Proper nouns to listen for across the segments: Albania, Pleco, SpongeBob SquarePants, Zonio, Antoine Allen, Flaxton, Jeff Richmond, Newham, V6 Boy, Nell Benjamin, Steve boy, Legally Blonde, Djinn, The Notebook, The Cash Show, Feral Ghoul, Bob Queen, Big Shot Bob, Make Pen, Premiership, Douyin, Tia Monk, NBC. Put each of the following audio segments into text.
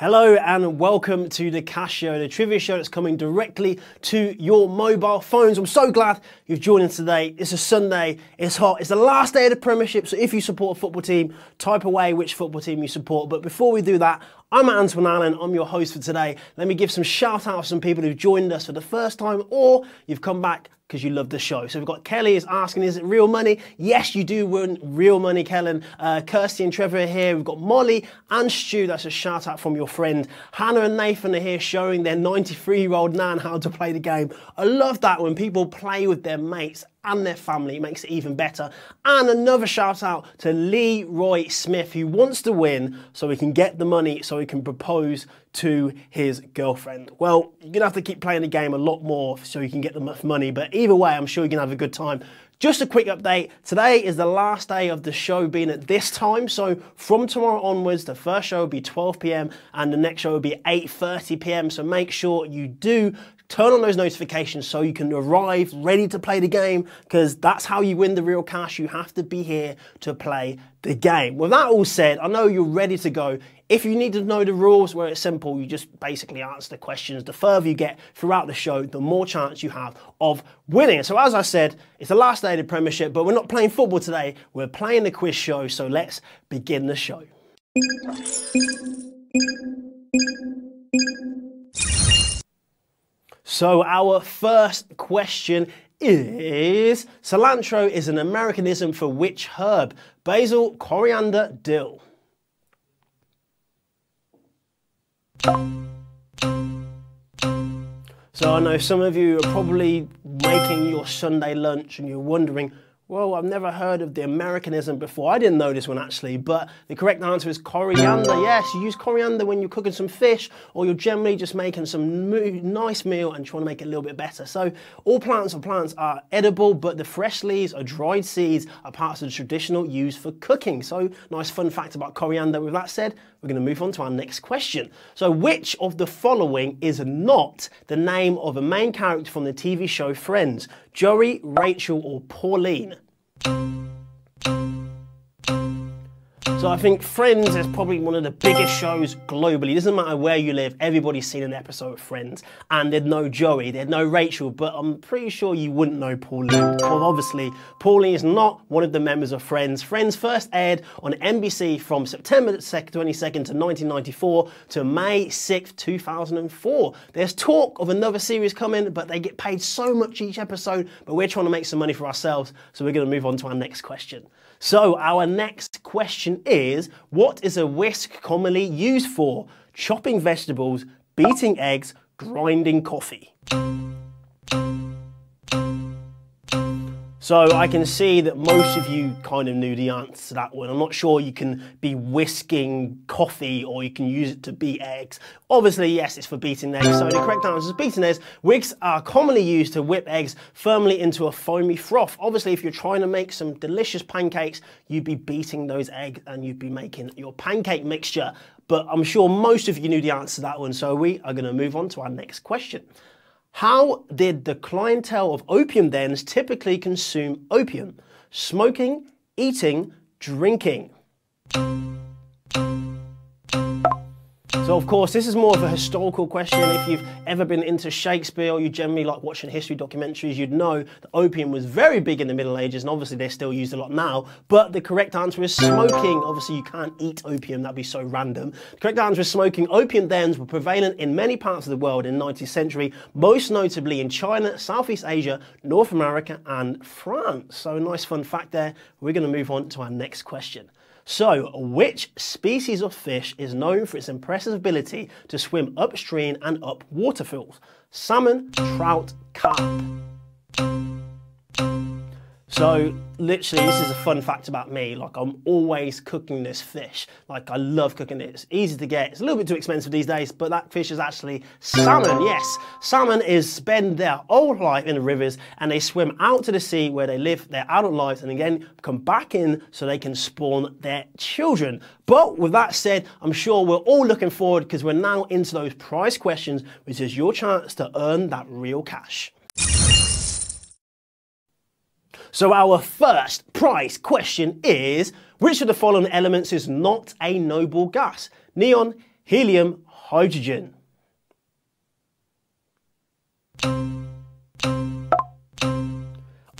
Hello and welcome to The Cash Show, the trivia show that's coming directly to your mobile phones. I'm so glad you've joined us today. It's a Sunday, it's hot, it's the last day of the Premiership, so if you support a football team, type away which football team you support. But before we do that, I'm Antoine Allen, I'm your host for today. Let me give some shout out to some people who've joined us for the first time or you've come back because you love the show. So we've got Kelly is asking, is it real money? Yes, you do win real money, Kellen. Kirsty and Trevor are here. We've got Molly and Stu. That's a shout out from your friend. Hannah and Nathan are here showing their 93-year-old nan how to play the game. I love that when people play with their mates and their family, it makes it even better. And another shout out to Leroy Smith, who wants to win so he can get the money so he can propose to his girlfriend. Well, you're gonna have to keep playing the game a lot more so you can get the money, but either way, I'm sure you're gonna have a good time. Just a quick update, today is the last day of the show being at this time, so from tomorrow onwards, the first show will be 12 PM and the next show will be 8:30 PM, so make sure you do turn on those notifications so you can arrive ready to play the game, because that's how you win the real cash. You have to be here to play the game. With that all said, I know you're ready to go. If you need to know the rules, where it's simple, you just basically answer the questions. The further you get throughout the show, the more chance you have of winning. So as I said, it's the last day of the Premiership, but we're not playing football today. We're playing the quiz show, so let's begin the show. So our first question is, cilantro is an Americanism for which herb? Basil, coriander, dill. So I know some of you are probably making your Sunday lunch and you're wondering, well, I've never heard of the Americanism before. I didn't know this one actually, but the correct answer is coriander. Yes, you use coriander when you're cooking some fish or you're generally just making some nice meal and trying to make it a little bit better. So all plants are edible, but the fresh leaves or dried seeds are parts of the traditional use for cooking. So nice fun fact about coriander. With that said, we're gonna move on to our next question. So which of the following is not the name of a main character from the TV show Friends? Joey, Rachel, or Pauline? So I think Friends is probably one of the biggest shows globally. It doesn't matter where you live, everybody's seen an episode of Friends. And they'd know Joey, they'd know Rachel, but I'm pretty sure you wouldn't know Pauline. Well, obviously, Pauline is not one of the members of Friends. Friends first aired on NBC from September 22nd to 1994 to May 6th, 2004. There's talk of another series coming, but they get paid so much each episode, but we're trying to make some money for ourselves, so we're gonna move on to our next question. So our next question is, what is a whisk commonly used for? Chopping vegetables, beating eggs, grinding coffee. So I can see that most of you kind of knew the answer to that one. I'm not sure you can be whisking coffee or you can use it to beat eggs. Obviously, yes, it's for beating eggs. So the correct answer is beating eggs. Whisks are commonly used to whip eggs firmly into a foamy froth. Obviously, if you're trying to make some delicious pancakes, you'd be beating those eggs and you'd be making your pancake mixture. But I'm sure most of you knew the answer to that one. So we are going to move on to our next question. How did the clientele of opium dens typically consume opium? Smoking, eating, drinking. So of course, this is more of a historical question. If you've ever been into Shakespeare or you generally like watching history documentaries, you'd know that opium was very big in the Middle Ages and obviously they're still used a lot now, but the correct answer is smoking. Obviously you can't eat opium, that'd be so random. The correct answer is smoking. Opium dens were prevalent in many parts of the world in the 19th century, most notably in China, Southeast Asia, North America and France. So a nice fun fact there. We're gonna move on to our next question. So, which species of fish is known for its impressive ability to swim upstream and up waterfalls? Salmon, trout, carp. So literally, this is a fun fact about me. Like, I'm always cooking this fish. Like, I love cooking it. It's easy to get. It's a little bit too expensive these days, but that fish is actually salmon. Yes, salmon is spend their whole life in the rivers, and they swim out to the sea where they live their adult lives, and again come back in so they can spawn their children. But with that said, I'm sure we're all looking forward, because we're now into those prize questions, which is your chance to earn that real cash. So our first prize question is, which of the following elements is not a noble gas? Neon, helium, hydrogen.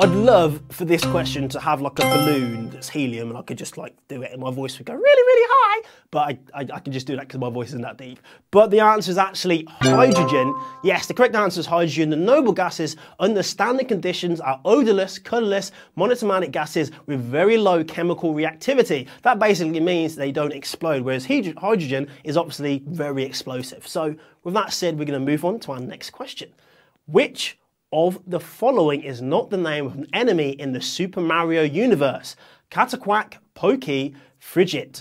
I'd love for this question to have like a balloon that's helium, and I could just like do it and my voice would go really, really high. But I can just do that because my voice isn't that deep. But the answer is actually hydrogen. Yes, the correct answer is hydrogen. The noble gases under standard conditions are odorless, colourless, monoatomic gases with very low chemical reactivity. That basically means they don't explode, whereas hydrogen is obviously very explosive. So with that said, we're going to move on to our next question. Which of the following is not the name of an enemy in the Super Mario universe? Cataquack, Pokey, Frigid.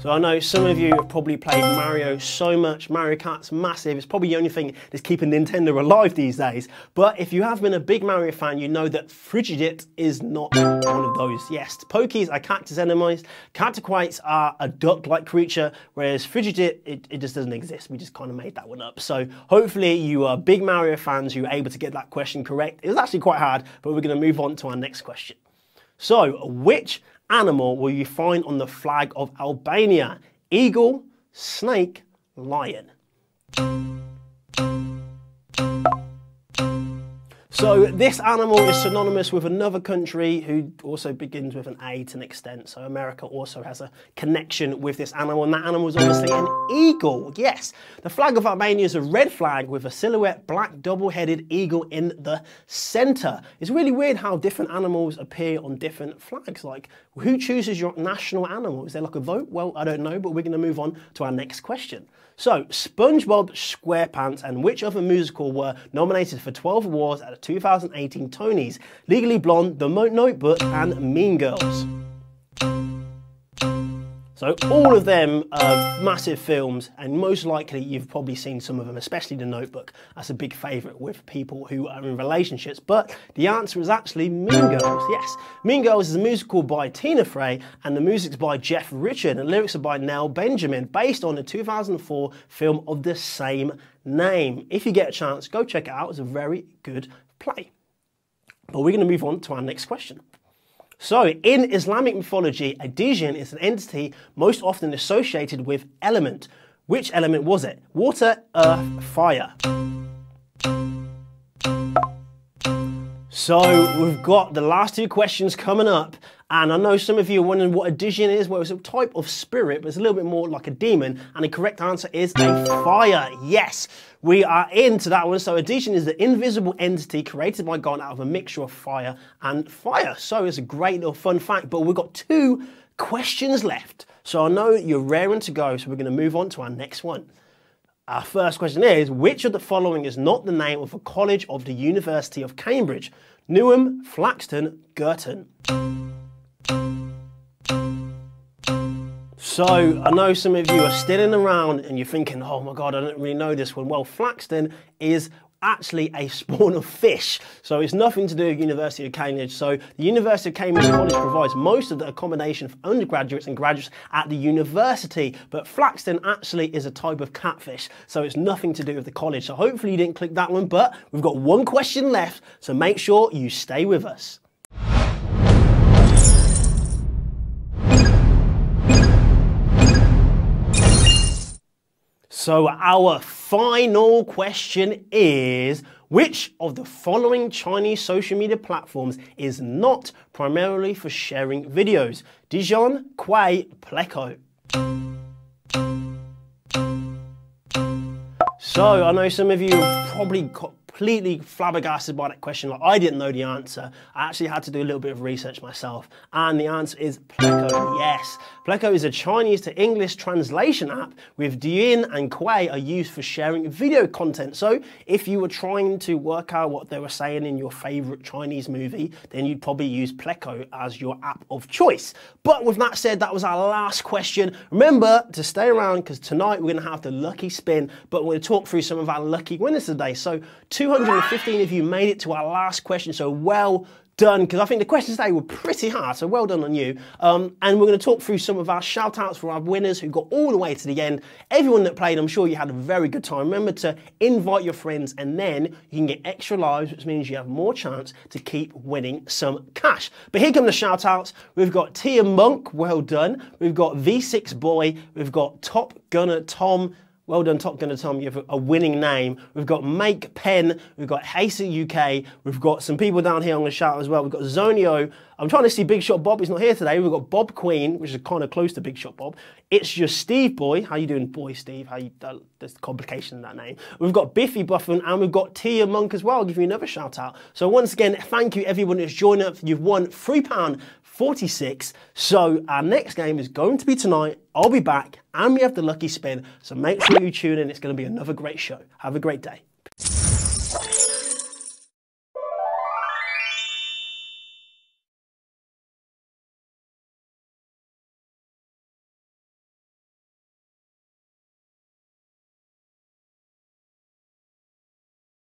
So I know some of you have probably played Mario so much. Mario Kart's massive. It's probably the only thing that's keeping Nintendo alive these days. But if you have been a big Mario fan, you know that Frigidit is not one of those. Yes, Pokies are cactus enemies. Cataquates are a duck-like creature, whereas Frigidit, it just doesn't exist. We just kind of made that one up. So hopefully you are big Mario fans who are able to get that question correct. It was actually quite hard, but we're going to move on to our next question. So, which animal will you find on the flag of Albania? Eagle, snake, lion. So this animal is synonymous with another country who also begins with an A to an extent. So America also has a connection with this animal, and that animal is obviously an eagle. Yes, the flag of Armenia is a red flag with a silhouette black double-headed eagle in the center. It's really weird how different animals appear on different flags. Like, who chooses your national animal? Is there like a vote? Well, I don't know, but we're going to move on to our next question. So, SpongeBob SquarePants and which other musical were nominated for 12 awards at the 2018 Tonys? Legally Blonde, The Notebook and Mean Girls. So all of them are massive films, and most likely you've probably seen some of them, especially The Notebook. That's a big favourite with people who are in relationships, but the answer is actually Mean Girls, yes. Mean Girls is a musical by Tina Fey, and the music's by Jeff Richmond, and the lyrics are by Nell Benjamin, based on the 2004 film of the same name. If you get a chance, go check it out. It's a very good play. But we're going to move on to our next question. So, in Islamic mythology, a Djinn is an entity most often associated with element. Which element was it? Water, earth, fire. So, we've got the last two questions coming up. And I know some of you are wondering what a Djinn is. Well, it's a type of spirit, but it's a little bit more like a demon. And the correct answer is a fire. Yes, we are into that one. So a Djinn is the invisible entity created by God out of a mixture of fire and fire. So it's a great little fun fact, but we've got two questions left. So I know you're raring to go, so we're going to move on to our next one. Our first question is, which of the following is not the name of a college of the University of Cambridge? Newham, Flaxton, Girton. So, I know some of you are sitting around and you're thinking, oh my god, I don't really know this one. Well, Flaxton is actually a spawn of fish, so it's nothing to do with University of Cambridge. So the University of Cambridge College provides most of the accommodation for undergraduates and graduates at the university, but Flaxton actually is a type of catfish, so it's nothing to do with the college. So hopefully you didn't click that one, but we've got one question left, so make sure you stay with us. So our final question is, which of the following Chinese social media platforms is not primarily for sharing videos? Dijon, Kuai, Pleco. So I know some of you have probably got completely flabbergasted by that question. Like, I didn't know the answer. I actually had to do a little bit of research myself. And the answer is Pleco, yes. Pleco is a Chinese to English translation app with Douyin and Kuai are used for sharing video content. So if you were trying to work out what they were saying in your favorite Chinese movie, then you'd probably use Pleco as your app of choice. But with that said, that was our last question. Remember to stay around because tonight we're going to have the lucky spin, but we're going to talk through some of our lucky winners today. So 215 of you made it to our last question, so well done, because I think the questions today were pretty hard, so well done on you. And we're going to talk through some of our shout outs for our winners who got all the way to the end. Everyone that played, I'm sure you had a very good time. Remember to invite your friends and then you can get extra lives, which means you have more chance to keep winning some cash. But here come the shout outs. We've got Tia Monk, well done. We've got V6 Boy, we've got Top Gunner Tom. Well done, Top Gunner Tom, you have a winning name. We've got Make Pen, we've got Hacer UK, we've got some people down here I'm going to shout as well. We've got Zonio, I'm trying to see Big Shot Bob, he's not here today. We've got Bob Queen, which is kind of close to Big Shot Bob. It's Your Steve Boy, how you doing, boy Steve? How you? There's the complication in that name. We've got Biffy Buffin and we've got Tia Monk as well. I'll give you another shout out. So once again, thank you everyone who's joined up. You've won £3.46. So our next game is going to be tonight. I'll be back and we have the lucky spin. So make sure you tune in. It's going to be another great show. Have a great day.